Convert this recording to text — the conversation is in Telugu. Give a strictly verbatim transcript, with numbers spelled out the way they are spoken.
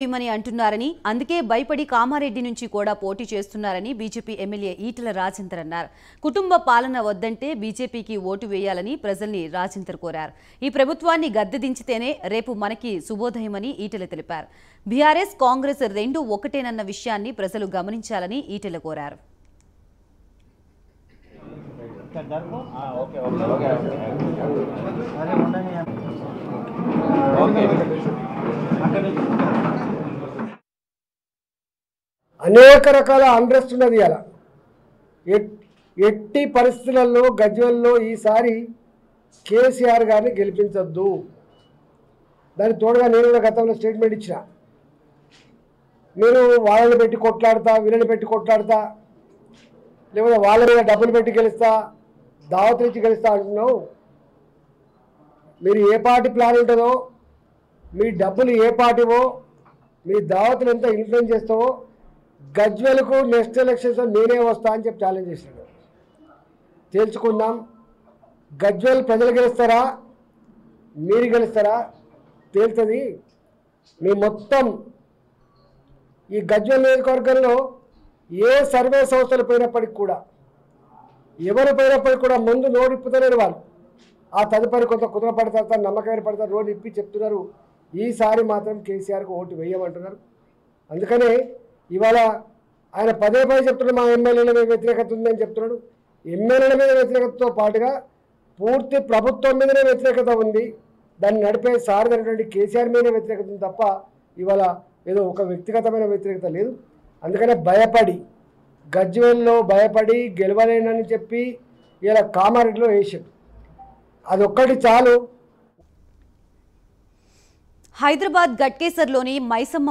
अंदुके भयपड़ी कामारेड्डी नुंची कोड़ा पोटी चेस्तुन्नारनी बीजेपी एम्मेल्ये ఈటెల రాజేందర్ अन्नारु। कुटुंब पालन वद्दंटे बीजेपी की ओटु वेयालनी प्रजल्नी రాజేందర్ कोरारु। ई प्रभुत्वान्नी गद्ददिंचितेने रेपु मनकी शुभोदयमनी ఈటెల तेलिपारु। बीआरएस कांग्रेस रेंडू ओकटेनन्न विषयान्नी प्रजलु गमनिंचालनी ఈటెల कोरारु। అనేక రకాల అండ్రెస్ట్ ఉన్నది అలా ఎట్టి పరిస్థితుల్లో గజ్వేల్లో ఈసారి కేసీఆర్ గారిని గెలిపించొద్దు। దాని తోడుగా నేను గతంలో స్టేట్మెంట్ ఇచ్చినా, మీరు వాళ్ళని పెట్టి కొట్లాడతా, వీళ్ళని పెట్టి కొట్లాడతా, లేదా వాళ్ళ మీద డబ్బులు పెట్టి గెలుస్తా, దావత్ ఇచ్చి గెలుస్తా అంటున్నావు। మీరు ఏ పార్టీ ప్లాన్ ఉంటుందో, మీ డబ్బులు ఏ పార్టీవో, మీ దావతులు ఎంత ఇన్ఫ్లుయెన్స్ చేస్తావో గజ్వేల్ को नेक्स्ट एलक्षन नैने वस्ता चालेज तेलुदा। గజ్వేల్ प्रजल गेलिस्तारा मेरी गेलिस्तारा तेलुतुंदी। मैं मोत्तम ई గజ్వేల్ नियोजकवर्गंलो ये सर्वे संस्थलु पैनप्पटिकी कूडा एवरु पैनप्पटिकी कूडा मुंदु नोरिप्पुतलेरु वाळ्ळु। आ तदुपरि कोंत कुट्र पड़ता नम्मकं एर्पड़ता रोड इप्पि चेप्तुन्नारु ईसारि मात्रं కేసీఆర్ को ओटु वेयमंटुन्नारु। अंदुकने ఇవాల ఆయన పదే పదే చెప్తున్న మా ఎమ్మెల్యేల మీద వ్యతిరేకత ఉందని చెప్తున్నాడు। ఎమ్మెల్యేల మీద వ్యతిరేకతతో పాటుగా పూర్తి ప్రభుత్వం మీదనే వ్యతిరేకత ఉంది। దాన్ని నడిపే సారథినటువంటి కేసీఆర్ మీదనే వ్యతిరేకత ఉంది తప్ప ఇవాల ఏదో ఒక వ్యక్తిగతమైన వ్యతిరేకత లేదు। అందుకనే భయపడి గజ్వేల్లో భయపడి గెలవలేనని చెప్పి ఇలా కామారెడ్డిలో వేశాడు। అది ఒక్కటి చాలు। హైదరాబాద్ గట్కేసర్లోని మైసమ్మ